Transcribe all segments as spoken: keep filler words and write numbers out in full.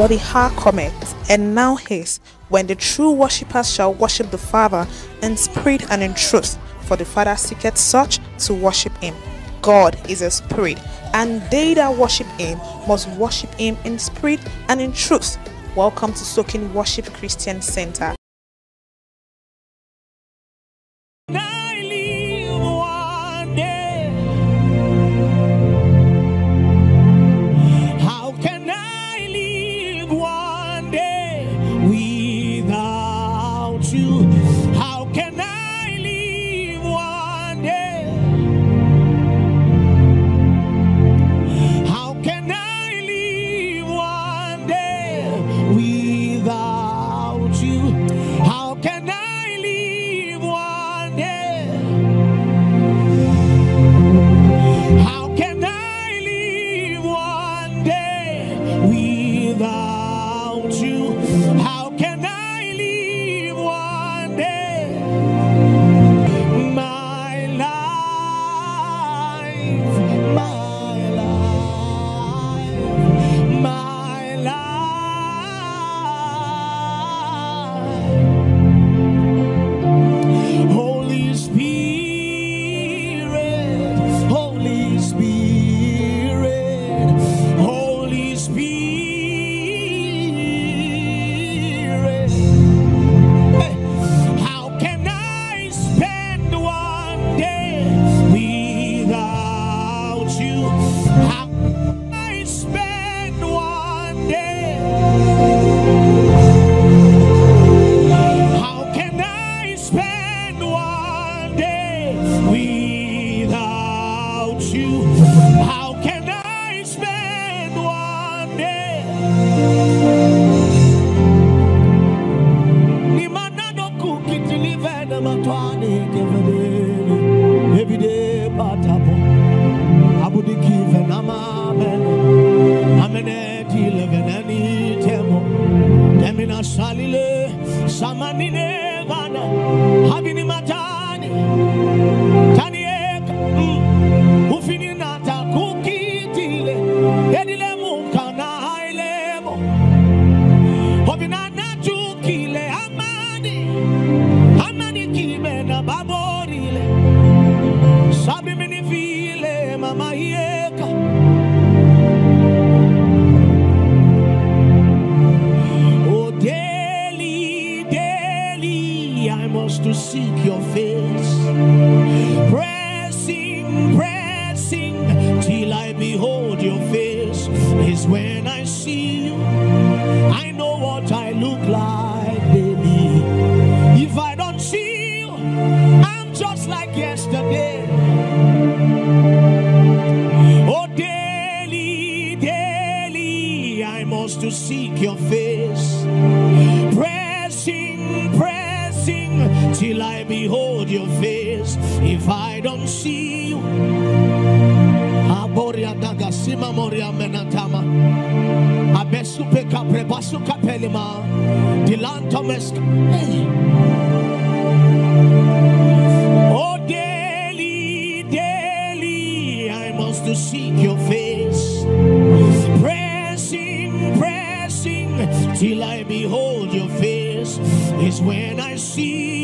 body are cometh, and now is, when the true worshippers shall worship the Father in spirit and in truth, for the Father seeketh such to worship him. God is a spirit, and they that worship him must worship him in spirit and in truth. Welcome to Soaking Worship Christian Center. See?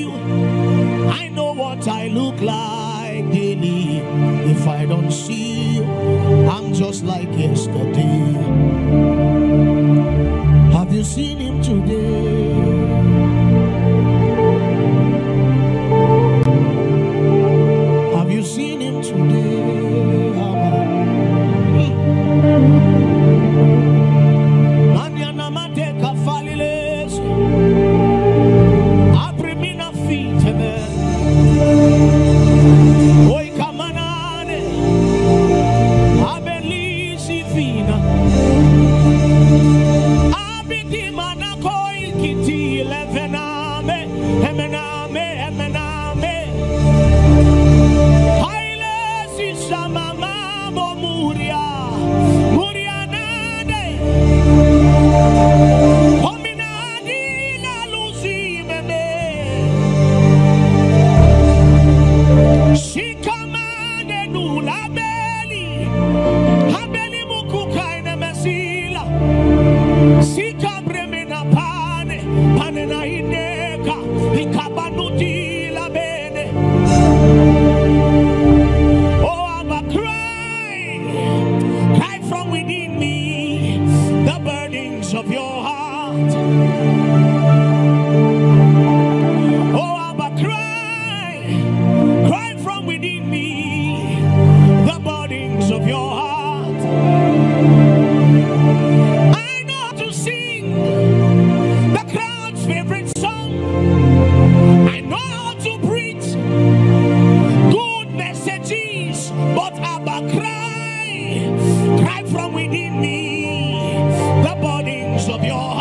your heart. I know how to sing the crowd's favorite song. I know how to preach good messages, but Abba cry, cry from within me, the burdens of your heart.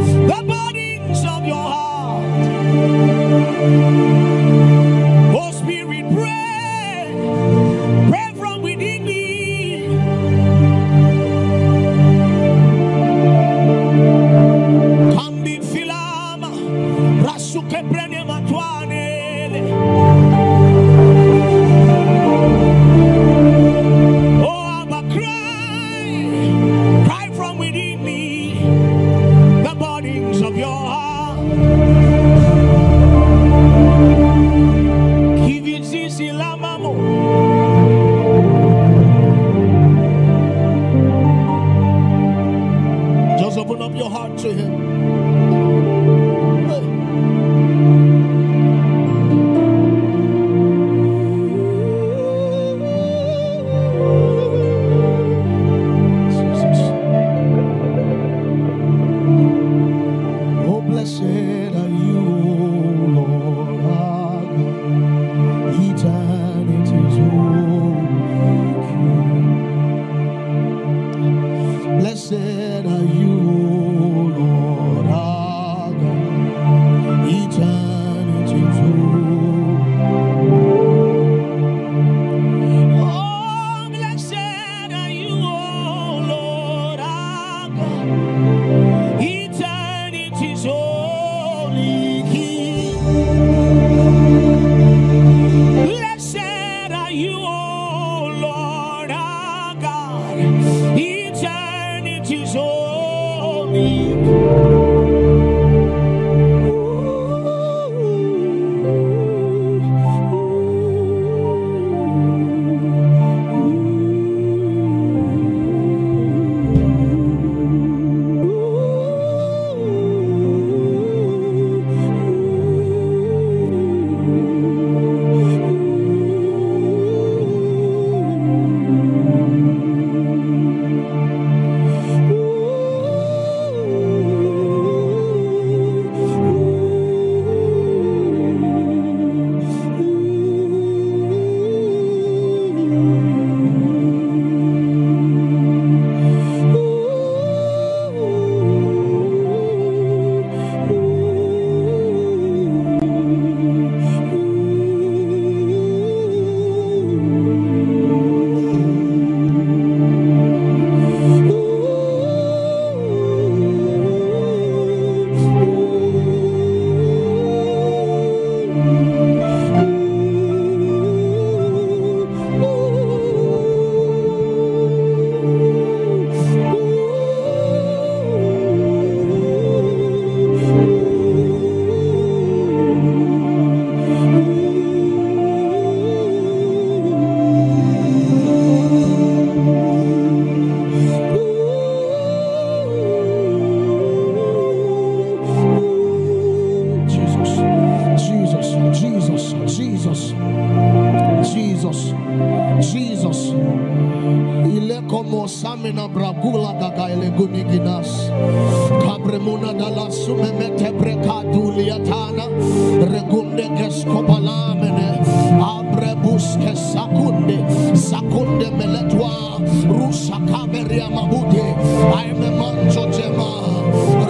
I am a man, Jojema,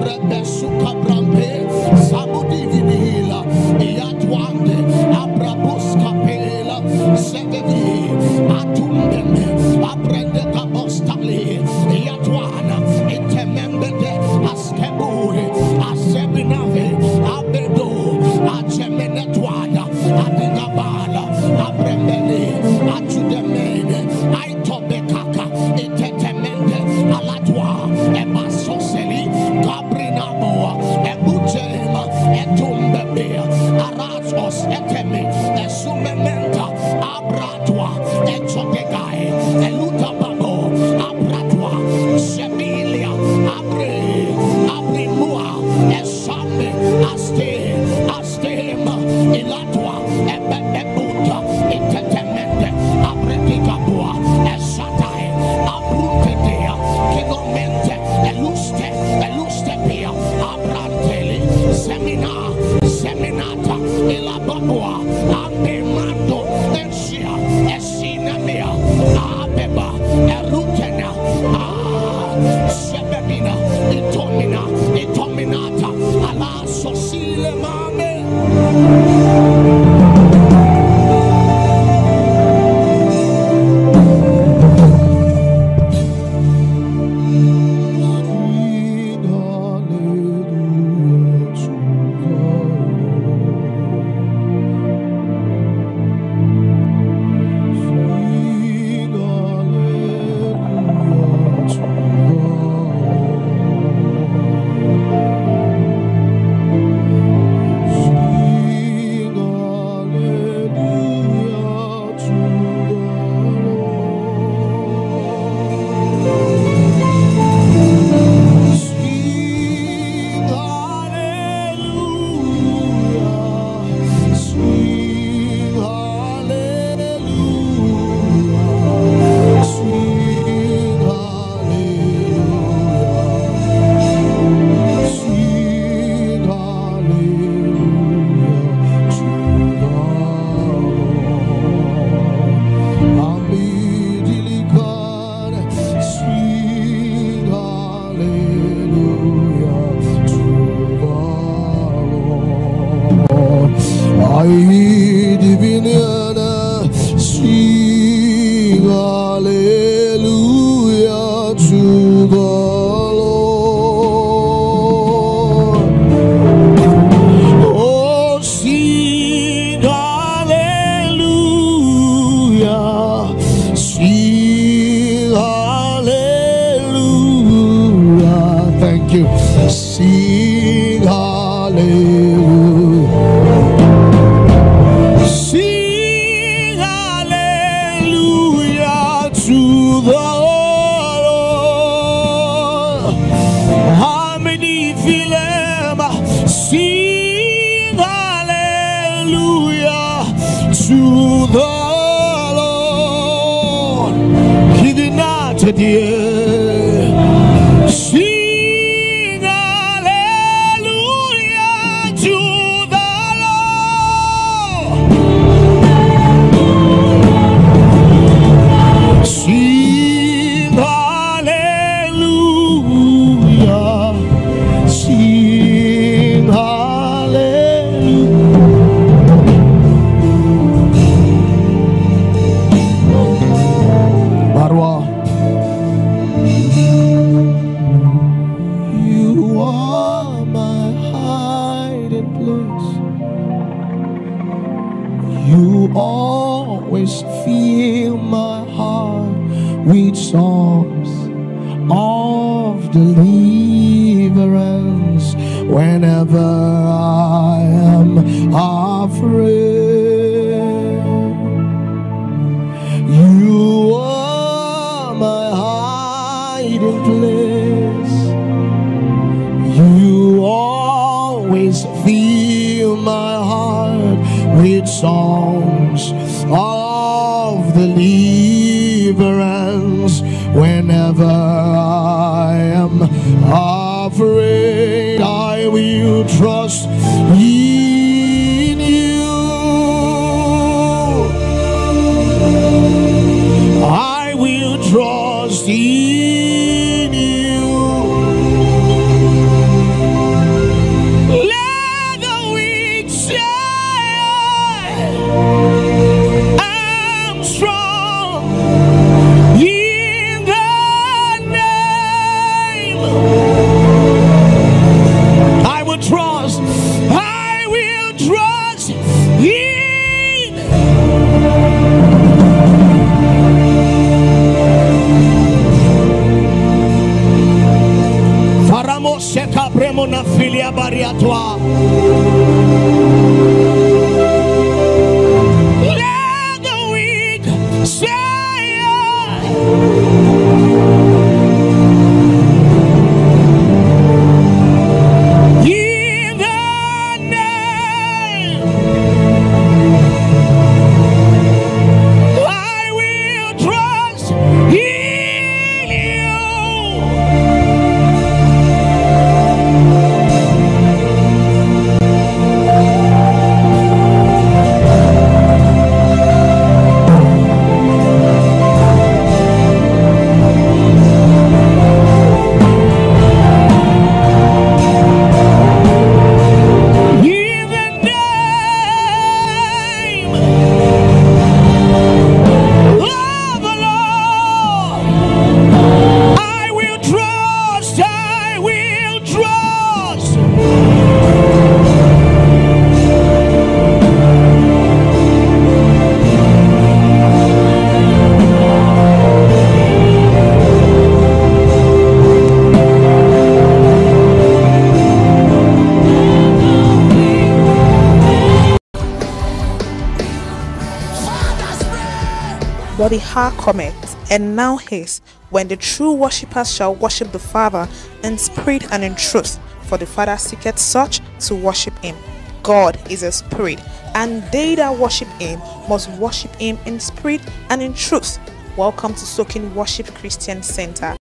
Rebbe Sukabra. Tumbebe, Aratos, Etemi, Esumementa, Abratua, Echopegae, Elutapabo, Abratua, Semilia, Abre, Abrimua, Esame, Aste, Astema, Ilatua, Ebebuta, Intetemende, Abreticabua, Esatae, Abrutetea, Kilomente, Eluste, Elustepia, Abranteli, Semina, Seminata, Elababua, Abemando, Esia, Esinamea, Abeba, Erutena, Sebemina, Itomina, Itominata, Ala Sosile Mame. Ah! But the heart cometh, and now his, when the true worshippers shall worship the Father in spirit and in truth, for the Father seeketh such to worship him. God is a spirit, and they that worship him must worship him in spirit and in truth. Welcome to Soaking Worship Christian Center.